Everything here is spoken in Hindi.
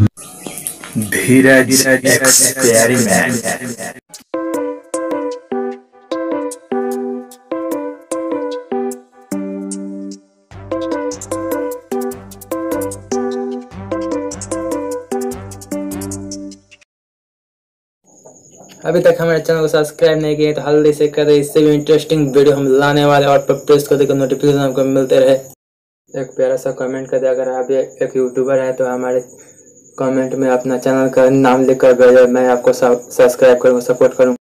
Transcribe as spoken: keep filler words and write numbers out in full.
Dheeraj Experiment. अभी तक हमारे चैनल को सब्सक्राइब नहीं किए तो हल्दी से करें, इससे भी इंटरेस्टिंग वीडियो हम लाने वाले और पर प्रेस कर देकर नोटिफिकेशन आपको मिलते रहे। एक प्यारा सा कमेंट कर दे, अगर आप एक यूट्यूबर हैं तो हमारे कमेंट में अपना चैनल का नाम लिखकर भेजें, मैं आपको सब्सक्राइब करूँगा, सपोर्ट करूँगा।